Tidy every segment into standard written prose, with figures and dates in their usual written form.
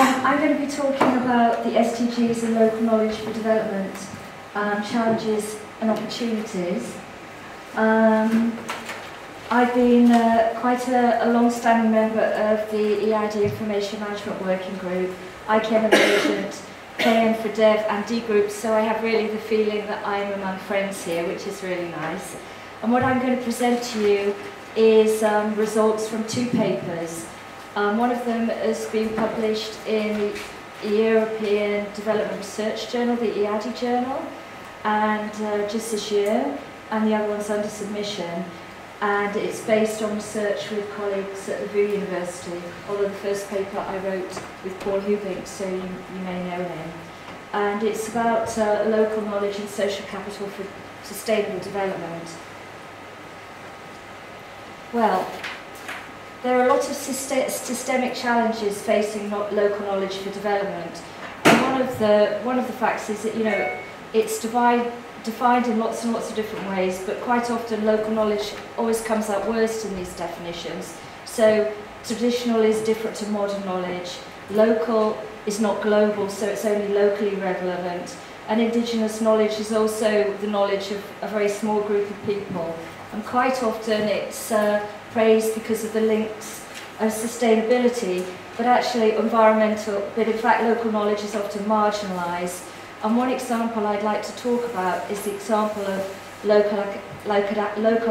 I'm going to be talking about the SDGs and local knowledge for development, challenges and opportunities. I've been quite a long-standing member of the EID Information Management Working Group, IKM agent, KM4Dev and D Group, so I have really the feeling that I'm among friends here, which is really nice. And what I'm going to present to you is results from two papers. One of them has been published in the European Development Research Journal, the EADI Journal, and just this year, and the other one's under submission. And it's based on research with colleagues at the VU University, although the first paper I wrote with Paul Hubink, so you may know him. And it's about local knowledge and social capital for sustainable development. Well, there are a lot of systemic challenges facing local knowledge for development. And one of the facts is that, you know, it's defined in lots and lots of different ways, but quite often local knowledge always comes out worse in these definitions. So traditional is different to modern knowledge, local is not global, so it's only locally relevant, and indigenous knowledge is also the knowledge of a very small group of people, and quite often it's praised because of the links of sustainability, but actually in fact local knowledge is often marginalised. And one example I'd like to talk about is the example of local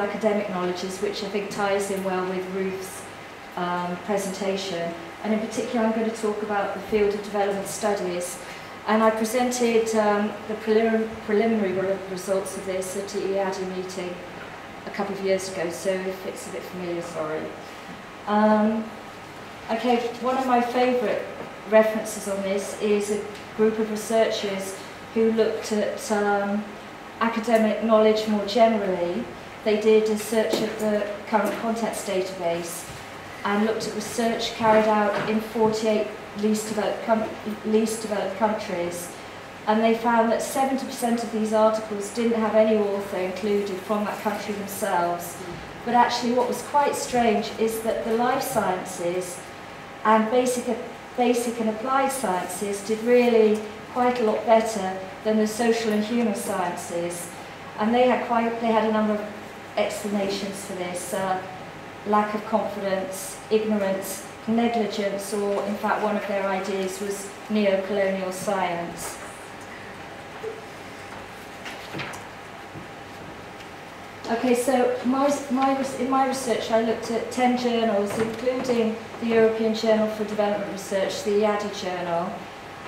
academic knowledges, which I think ties in well with Ruth's presentation. And in particular, I'm going to talk about the field of development studies. And I presented the preliminary results of this at the EADI meeting a couple of years ago, so if it's a bit familiar, sorry. Okay, one of my favourite references on this is a group of researchers who looked at academic knowledge more generally. They did a search of the current contents database and looked at research carried out in 48 least developed countries, and they found that 70% of these articles didn't have any author included from that country themselves. But actually what was quite strange is that the life sciences and basic and applied sciences did really quite a lot better than the social and human sciences, and they had a number of explanations for this: lack of confidence, ignorance, negligence, or in fact one of their ideas was neo-colonial science. Okay, so in my research I looked at 10 journals, including the European Journal for Development Research, the EADI Journal,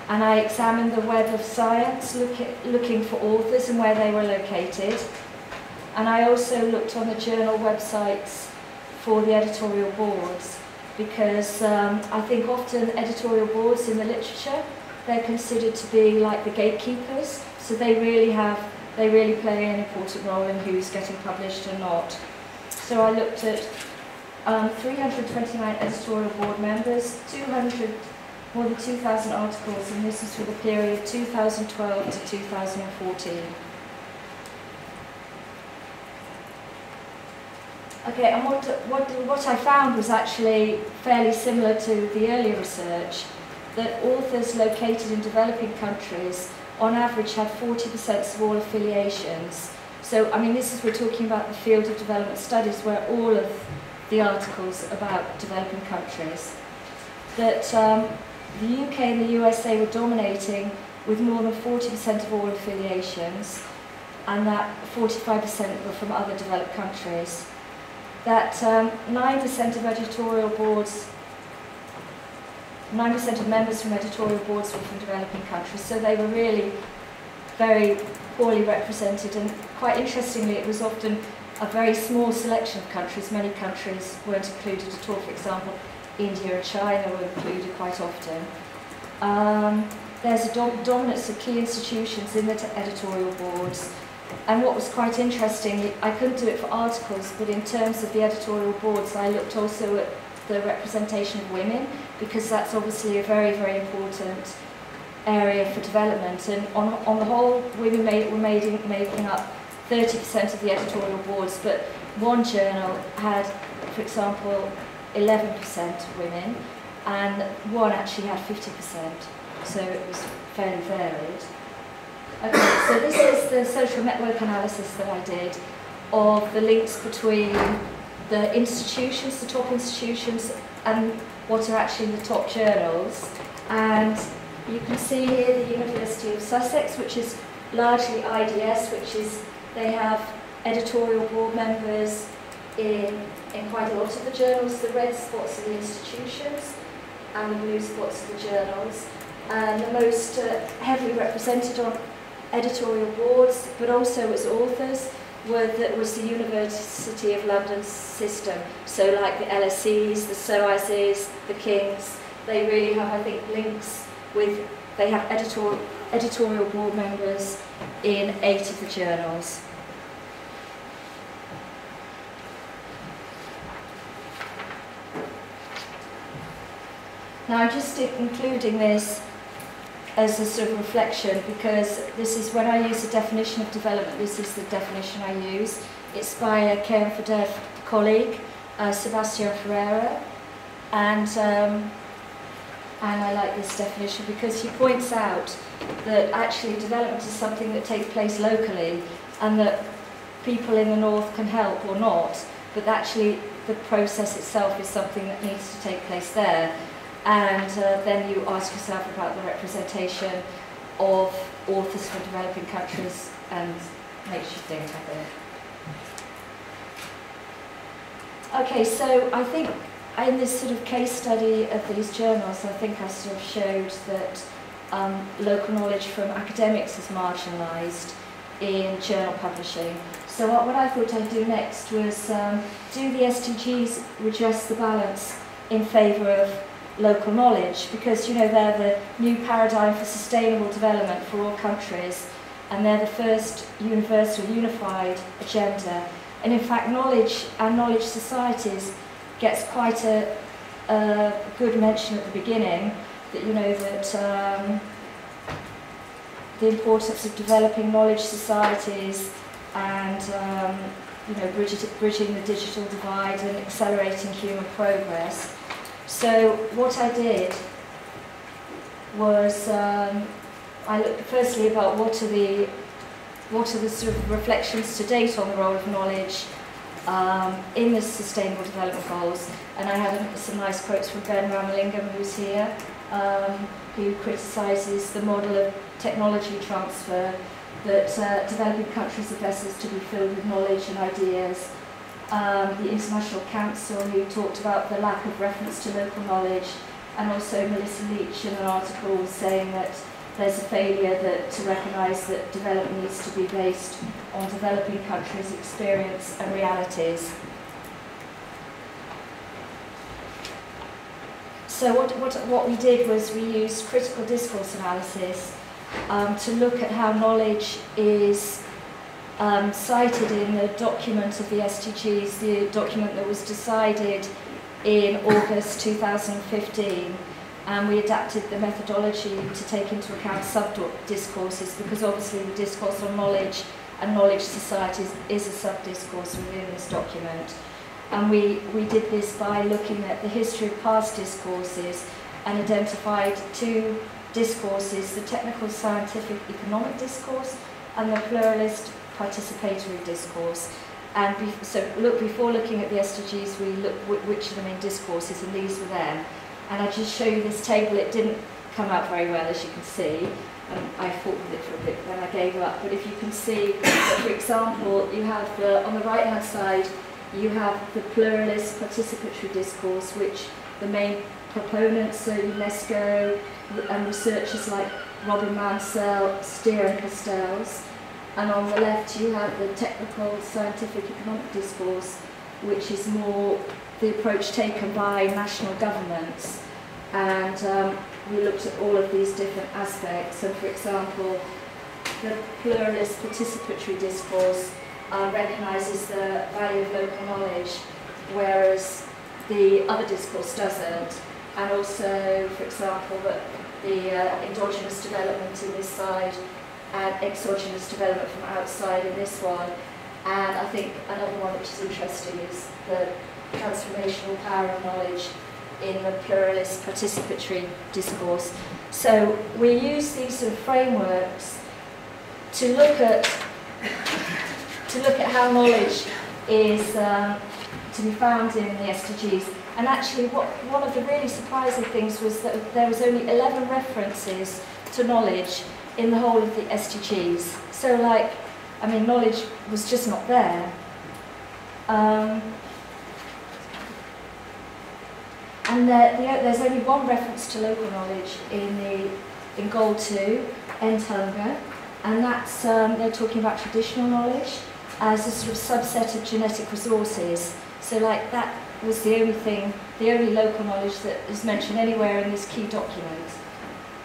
and I examined the Web of Science, looking for authors and where they were located, and I also looked on the journal websites for the editorial boards, because I think often editorial boards in the literature, they're considered to be like the gatekeepers, so they really play an important role in who's getting published or not. So I looked at 329 editorial board members, more than 2,000 articles, and this is for the period 2012 to 2014. Okay, and what I found was actually fairly similar to the earlier research, that authors located in developing countries on average had 40% of all affiliations. So, I mean, we're talking about the field of development studies, where all of the articles about developing countries. That the UK and the USA were dominating with more than 40% of all affiliations, and that 45% were from other developed countries. That 9% of editorial boards, 9% of members from editorial boards were from developing countries, so they were really very poorly represented, and quite interestingly it was often a very small selection of countries. Many countries weren't included at all. For example, India and China were included quite often. There's a dominance of key institutions in the editorial boards, and what was quite interesting, I couldn't do it for articles, but in terms of the editorial boards I looked also at the representation of women, because that's obviously a very, very important area for development. And on the whole, women were making up 30% of the editorial boards, but one journal had, for example, 11% women, and one actually had 50%, so it was fairly varied. Okay, so this is the social network analysis that I did of the links between the institutions, the top institutions, and what are actually the top journals. And you can see here the University of Sussex, which is largely IDS, which is they have editorial board members in quite a lot of the journals. The red spots are the institutions and the blue spots are the journals. And the most heavily represented on editorial boards, but also as authors, was the University of London system. So like the LSEs, the SOASs, the King's, they really have, I think, links with, they have editorial board members in 8 of the journals. Now I'm just including this as a sort of reflection, because this is when I use the definition of development, this is the definition I use. It's by a KM4Dev colleague, Sebastian Ferreira, and I like this definition because he points out that actually development is something that takes place locally and that people in the north can help or not, but actually the process itself is something that needs to take place there. And then you ask yourself about the representation of authors from developing countries, and makes you think of it. Okay, so I think in this sort of case study of these journals, I think I sort of showed that local knowledge from academics is marginalised in journal publishing. So what I thought I'd do next was do the SDGs redress the balance in favour of local knowledge, because you know they're the new paradigm for sustainable development for all countries, and they're the first universal unified agenda. And in fact knowledge and knowledge societies gets quite a good mention at the beginning, that you know that the importance of developing knowledge societies and you know bridging the digital divide and accelerating human progress. So what I did was I looked firstly about what are the sort of reflections to date on the role of knowledge in the Sustainable Development Goals, and I had some nice quotes from Ben Ramalingam, who's here, who criticises the model of technology transfer, that developing countries are vessels to be filled with knowledge and ideas. The International Council, who talked about the lack of reference to local knowledge, and also Melissa Leach in an article saying that there's a failure to recognise that development needs to be based on developing countries' experience and realities. So what we did was we used critical discourse analysis to look at how knowledge is cited in the document of the SDGs, the document that was decided in August 2015, and we adapted the methodology to take into account sub-discourses, because obviously the discourse on knowledge and knowledge societies is a sub-discourse within this document. And we did this by looking at the history of past discourses and identified 2 discourses, the technical, scientific, economic discourse and the pluralist participatory discourse. And before looking at the SDGs, we looked which of the main discourses, and these were them. And I just show you this table. It didn't come out very well, as you can see. I fought with it for a bit, then I gave up. But if you can see, for example, you have on the right-hand side, you have the pluralist participatory discourse, which the main proponents, so UNESCO and researchers like Robin Mansell, and Castells. And on the left you have the technical, scientific, economic discourse, which is more the approach taken by national governments. And we looked at all of these different aspects. So for example, the pluralist participatory discourse recognises the value of local knowledge, whereas the other discourse doesn't. And also, for example, that the endogenous development in this side and exogenous development from outside in this one. And I think another one which is interesting is the transformational power of knowledge in the pluralist participatory discourse. So we use these sort of frameworks to look at how knowledge is to be found in the SDGs. And actually, one of the really surprising things was that there was only 11 references to knowledge in the whole of the SDGs. So, like, I mean, knowledge was just not there. And there's only one reference to local knowledge in Goal 2, End Hunger, and that's they're talking about traditional knowledge as a sort of subset of genetic resources. So, like, that was the only thing, the only local knowledge that is mentioned anywhere in this key document.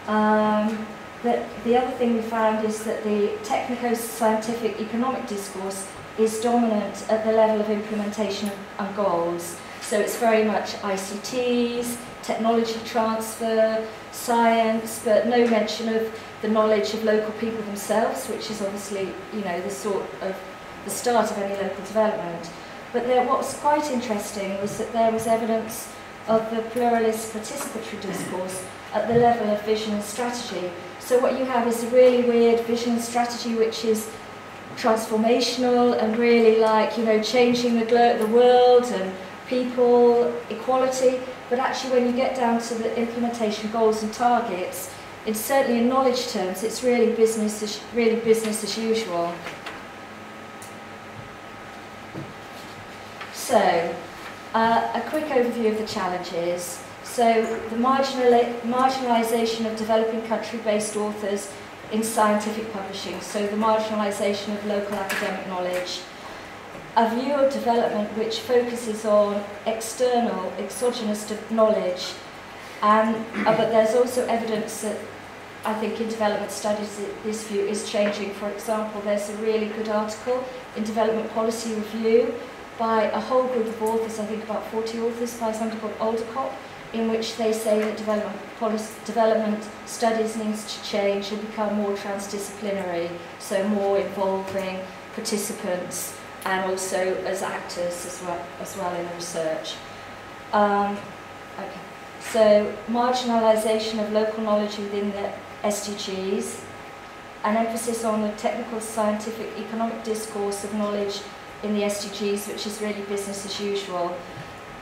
The other thing we found is that the technico-scientific economic discourse is dominant at the level of implementation and goals. So it's very much ICTs, technology transfer, science, but no mention of the knowledge of local people themselves, which is obviously, you know, the start of any local development. But what was quite interesting was that there was evidence of the pluralist participatory discourse at the level of vision and strategy. So what you have is a really weird vision and strategy which is transformational and really, like, you know, changing the world and people, equality, but actually when you get down to the implementation goals and targets, it's certainly in knowledge terms, it's really business as usual. So, a quick overview of the challenges. So, the marginalisation of developing country-based authors in scientific publishing, so the marginalisation of local academic knowledge. A view of development which focuses on external, exogenous knowledge, but there's also evidence that, I think, in development studies this view is changing. For example, there's a really good article in Development Policy Review by a whole group of authors, I think about 40 authors, by somebody called Aldercop, in which they say that development studies needs to change and become more transdisciplinary, so more involving participants and also as actors as well in research. Okay. So marginalisation of local knowledge within the SDGs, an emphasis on the technical, scientific, economic discourse of knowledge in the SDGs, which is really business as usual,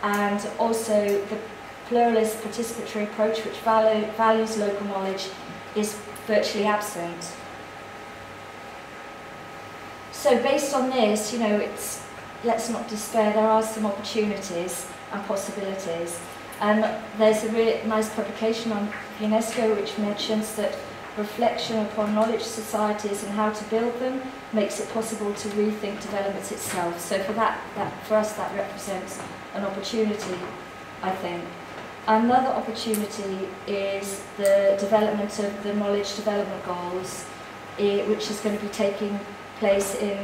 and also the pluralist participatory approach which values local knowledge is virtually absent. So based on this, you know, let's not despair, there are some opportunities and possibilities. There's a really nice publication on UNESCO which mentions that reflection upon knowledge societies and how to build them makes it possible to rethink development itself. So for us, that represents an opportunity, I think. Another opportunity is the development of the knowledge development goals, which is going to be taking place in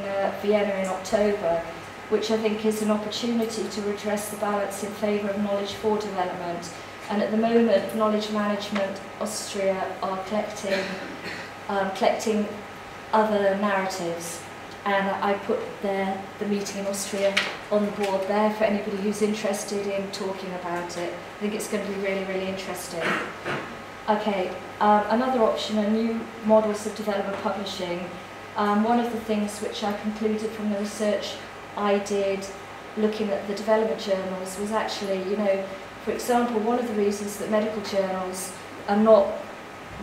Vienna in October, which I think is an opportunity to redress the balance in favour of knowledge for development. And at the moment, Knowledge Management Austria are collecting other narratives. And I put the meeting in Austria on the board there for anybody who's interested in talking about it. I think it's going to be really, really interesting. Okay, another option are new models of development publishing. One of the things which I concluded from the research I did looking at the development journals was actually, you know, for example, one of the reasons that medical journals are not,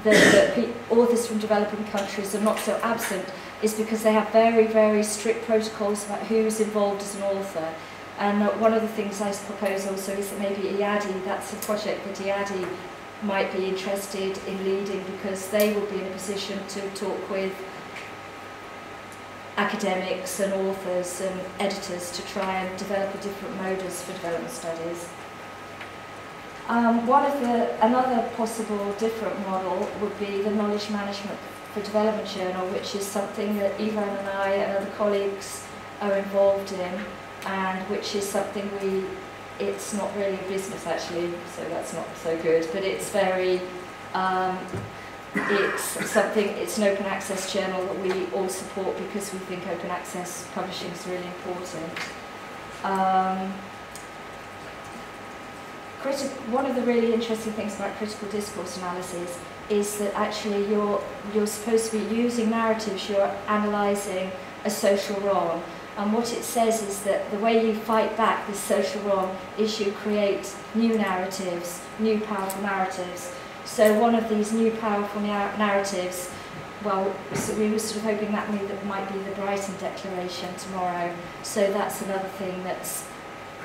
that authors from developing countries are not so absent is because they have very, very strict protocols about who's involved as an author. And one of the things I propose also is that maybe EADI, that's a project that EADI might be interested in leading because they will be in a position to talk with academics and authors and editors to try and develop a different modus for development studies. Another possible different model would be the Knowledge Management for Development Journal, which is something that Ivan and I and other colleagues are involved in, and which is something it's not really a business actually, so that's not so good, but it's very, it's an open access journal that we all support because we think open access publishing is really important. one of the really interesting things about critical discourse analysis is that actually you're supposed to be using narratives, you're analysing a social wrong. And what it says is that the way you fight back this social wrong is you create new narratives, new powerful narratives. So one of these new powerful narratives, well, so we were sort of hoping that might be the Brighton Declaration tomorrow. So that's another thing that's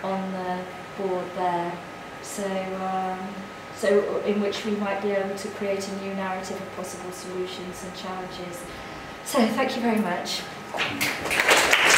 on the board there. So, so in which we might be able to create a new narrative of possible solutions and challenges. So thank you very much.